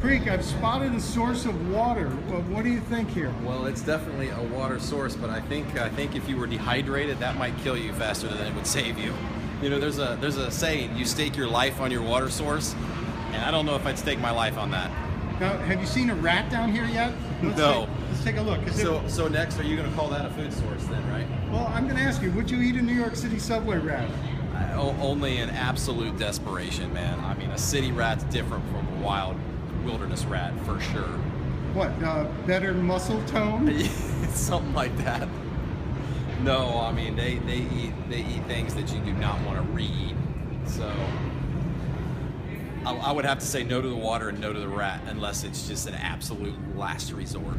Creek, I've spotted a source of water. What do you think here? Well, it's definitely a water source, but I think if you were dehydrated, that might kill you faster than it would save you. You know, there's a saying: you stake your life on your water source, and I don't know if I'd stake my life on that. Now, have you seen a rat down here yet? No. Let's take a look. So next, are you going to call that a food source then, right? Well, I'm going to ask you: would you eat a New York City subway rat? Only in absolute desperation, man. I mean, a city rat's different from a wild wilderness rat for sure. What, better muscle tone? Something like that. No, I mean they eat things that you do not want to re-eat. So I would have to say no to the water and no to the rat unless it's just an absolute last resort.